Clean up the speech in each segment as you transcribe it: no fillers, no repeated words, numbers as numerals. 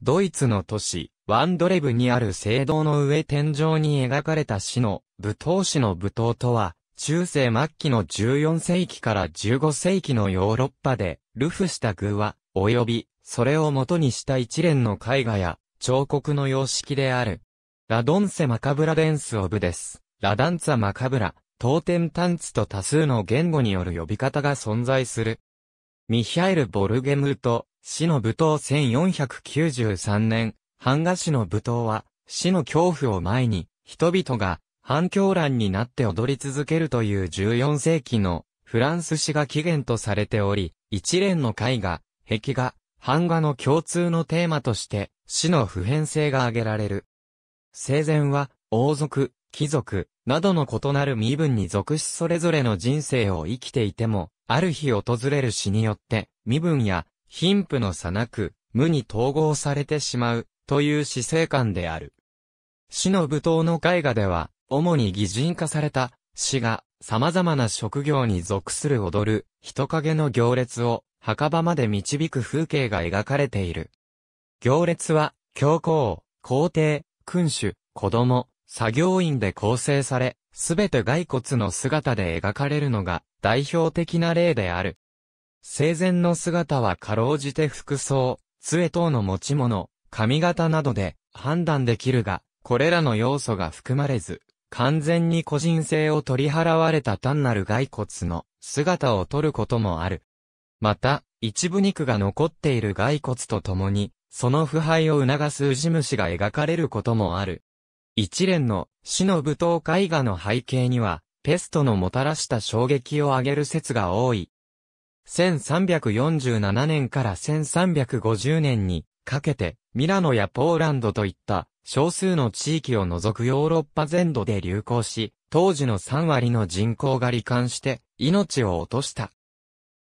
ドイツの都市、ワンドレブにある聖堂の上天井に描かれた死の舞踏士の舞踏とは、中世末期の14世紀から15世紀のヨーロッパで、流布した寓話、及び、それを元にした一連の絵画や、彫刻の様式である。ラドンセマカブラデンスオブデス、ラダンツァマカブラ、トーテンタンツと多数の言語による呼び方が存在する。ミヒャエル・ボルゲムート、死の舞踏1493年、版画死の舞踏は、死の恐怖を前に、人々が半狂乱になって踊り続けるという14世紀のフランス詩が起源とされており、一連の絵画、壁画、版画の共通のテーマとして、死の普遍性が挙げられる。生前は、王族、貴族、などの異なる身分に属しそれぞれの人生を生きていても、ある日訪れる死によって、身分や貧富の差なく、無に統合されてしまう、という死生観である。死の舞踏の絵画では、主に擬人化された、死が、様々な職業に属する踊る、人影の行列を、墓場まで導く風景が描かれている。行列は、教皇、皇帝、君主、子供、作業員で構成され、すべて骸骨の姿で描かれるのが代表的な例である。生前の姿はかろうじて服装、杖等の持ち物、髪型などで判断できるが、これらの要素が含まれず、完全に個人性を取り払われた単なる骸骨の姿を取ることもある。また、一部肉が残っている骸骨とともに、その腐敗を促す蛆虫が描かれることもある。一連の死の舞踏絵画の背景には、ペストのもたらした衝撃を挙げる説が多い。1347年から1350年にかけて、ミラノやポーランドといった少数の地域を除くヨーロッパ全土で流行し、当時の3割の人口が罹患して命を落とした。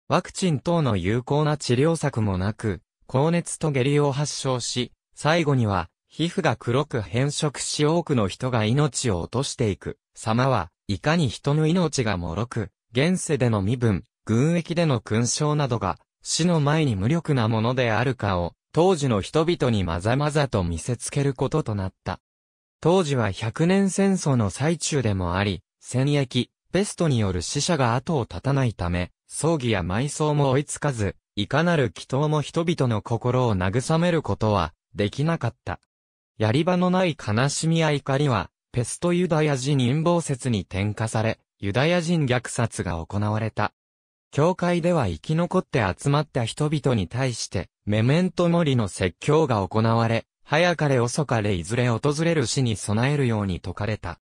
ワクチン等の有効な治療策もなく、高熱と下痢を発症し、最後には、皮膚が黒く変色し多くの人が命を落としていく。様は、いかに人の命が脆く、現世での身分、軍役での勲章などが、死の前に無力なものであるかを、当時の人々にまざまざと見せつけることとなった。当時は百年戦争の最中でもあり、戦疫、ペストによる死者が後を絶たないため、葬儀や埋葬も追いつかず、いかなる祈祷も人々の心を慰めることは、できなかった。やり場のない悲しみや怒りは、ペストユダヤ人陰謀説に転嫁され、ユダヤ人虐殺が行われた。教会では生き残って集まった人々に対して、メメントモリの説教が行われ、早かれ遅かれいずれ訪れる死に備えるように説かれた。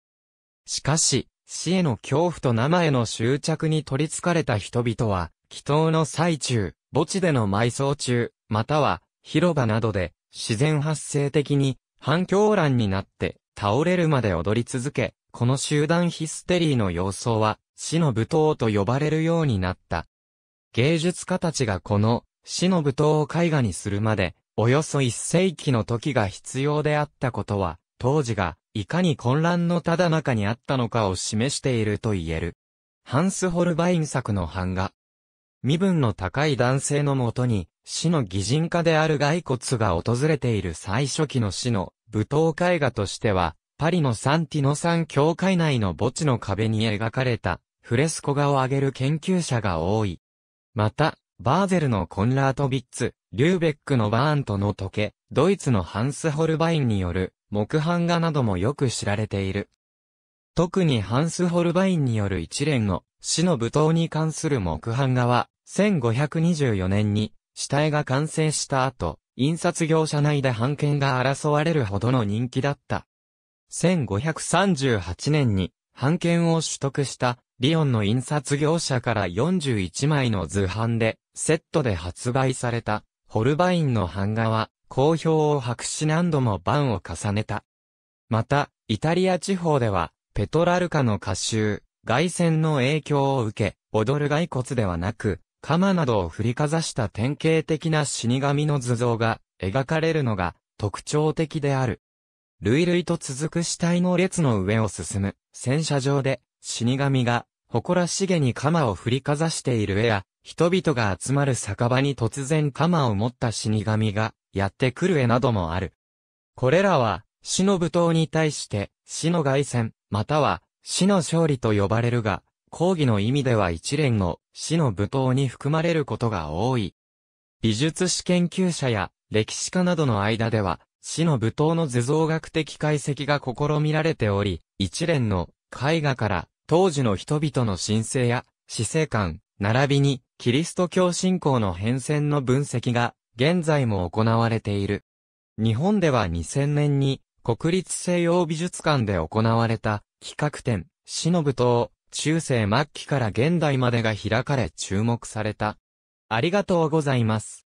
しかし、死への恐怖と生への執着に取り憑かれた人々は、祈祷の最中、墓地での埋葬中、または広場などで自然発生的に半狂乱になって倒れるまで踊り続け、この集団ヒステリーの様相は死の舞踏と呼ばれるようになった。芸術家たちがこの死の舞踏を絵画にするまで、およそ一世紀の時が必要であったことは、当時がいかに混乱のただ中にあったのかを示していると言える。ハンス・ホルバイン作の版画。身分の高い男性のもとに、死の擬人化である骸骨が訪れている最初期の死の舞踏絵画としては、パリのサンティノ山教会内の墓地の壁に描かれたフレスコ画を挙げる研究者が多い。また、バーゼルのコンラート・ビッツ、リューベックのバーントの時計、ドイツのハンス・ホルバインによる、木版画などもよく知られている。特にハンス・ホルバインによる一連の死の舞踏に関する木版画は、1524年に下絵が完成した後、印刷業者内で版権が争われるほどの人気だった。1538年に版権を取得したリヨンの印刷業者から41枚の図版でセットで発売されたホルバインの版画は、好評を博し何度も版を重ねた。また、イタリア地方では、ペトラルカの歌集、凱旋の影響を受け、踊る骸骨ではなく、鎌などを振りかざした典型的な死神の図像が描かれるのが特徴的である。類々と続く死体の列の上を進む戦車上で死神が誇らしげに鎌を振りかざしている絵や、人々が集まる酒場に突然鎌を持った死神が、やってくる絵などもある。これらは、死の舞踏に対して、死の凱旋、または、死の勝利と呼ばれるが、講義の意味では一連の死の舞踏に含まれることが多い。美術史研究者や歴史家などの間では、死の舞踏の図像学的解析が試みられており、一連の絵画から当時の人々の神聖や死生観、並びにキリスト教信仰の変遷の分析が現在も行われている。日本では2000年に国立西洋美術館で行われた企画展、死の舞踏、中世末期から現代までが開かれ注目された。ありがとうございます。